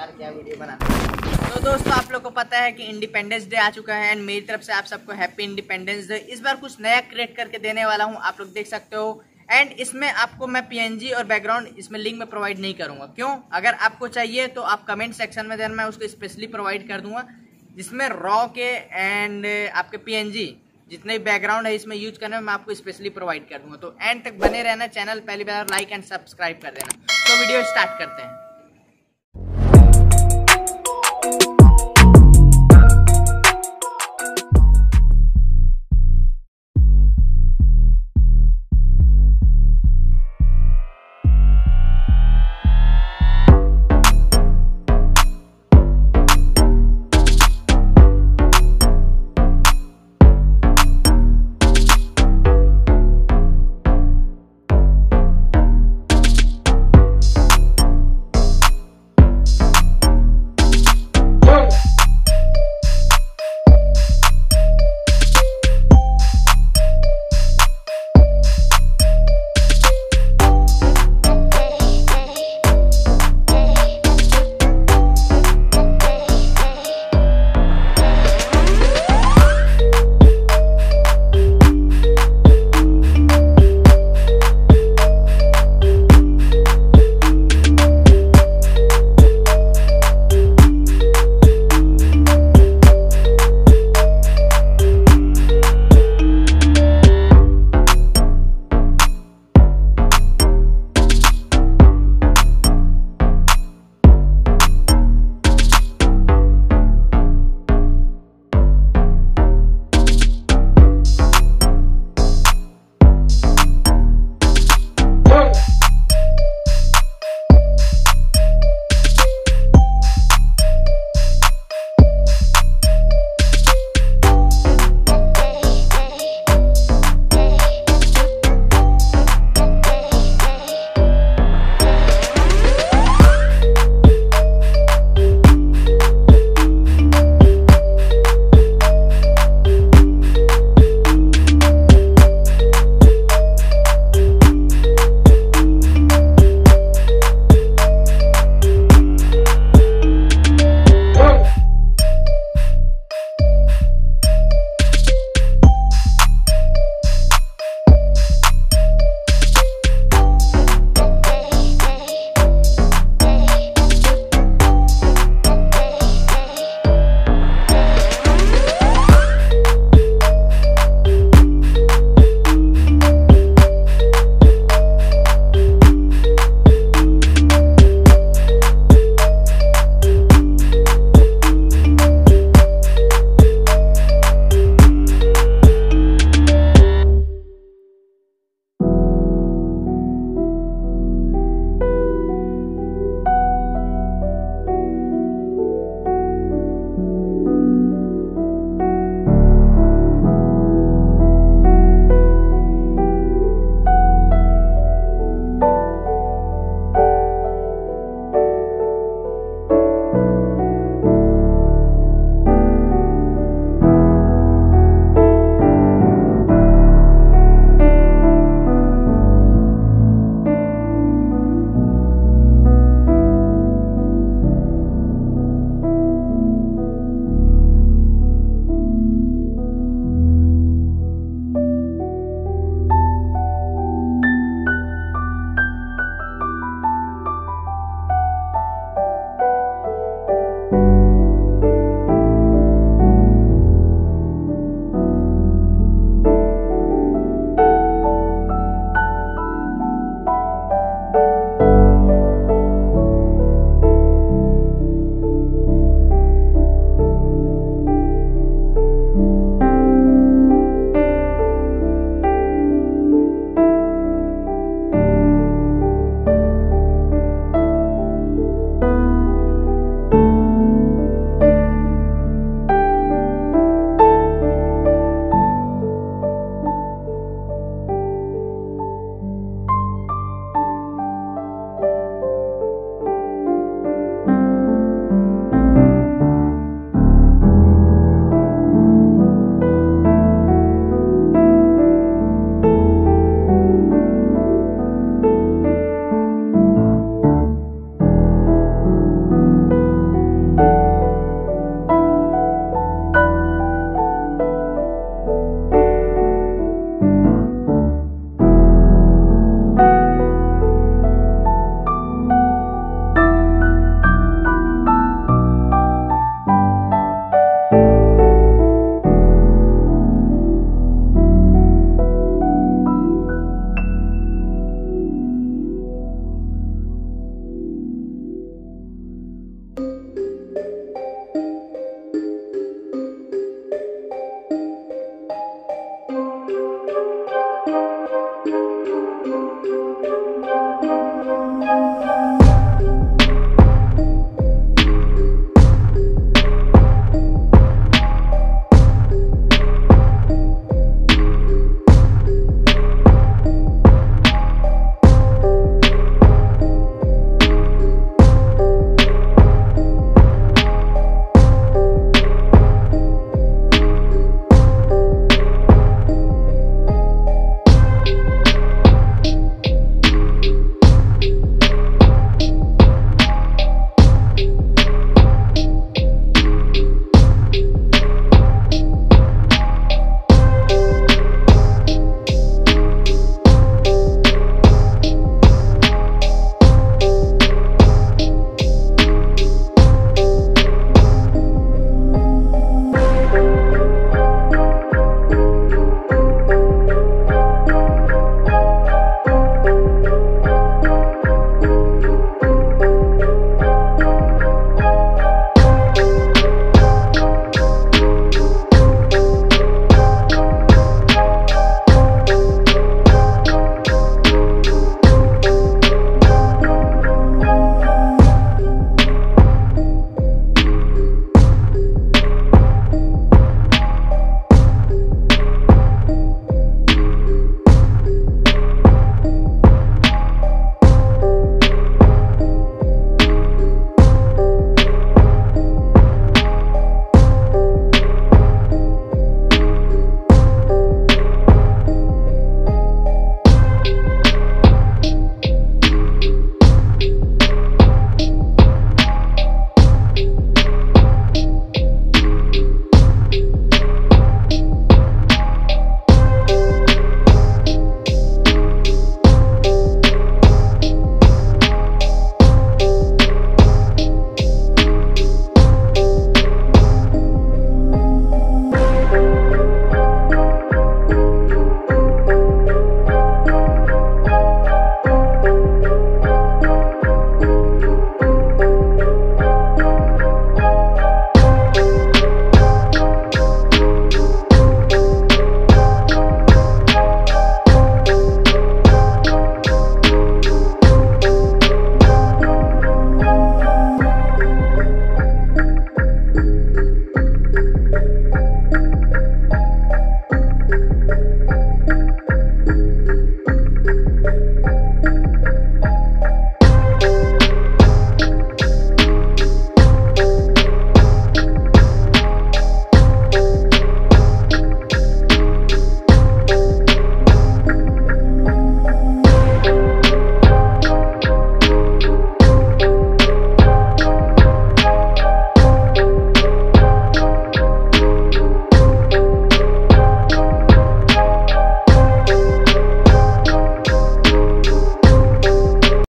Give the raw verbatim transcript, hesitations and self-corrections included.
यार क्या वीडियो बना। तो दोस्तों आप लोग को पता है कि इंडिपेंडेंस डे आ चुका है एंड मेरी तरफ से आप सबको हैप्पी इंडिपेंडेंस डे। इस बार कुछ नया क्रिएट करके देने वाला हूँ, आप लोग देख सकते हो। एंड इसमें आपको मैं पीएनजी और बैकग्राउंड इसमें लिंक में प्रोवाइड नहीं करूँगा। क्यों? अगर आपको चाहिए तो आप कमेंट सेक्शन में देन मैं उसको स्पेशली प्रोवाइड कर दूँगा, जिसमें रॉ के एंड आपके पीएनजी जितने भी बैकग्राउंड है इसमें यूज करने में मैं आपको स्पेशली प्रोवाइड कर दूँगा। तो एंड तक बने रहना, चैनल पहली बार लाइक एंड सब्सक्राइब कर देना। तो वीडियो स्टार्ट करते हैं।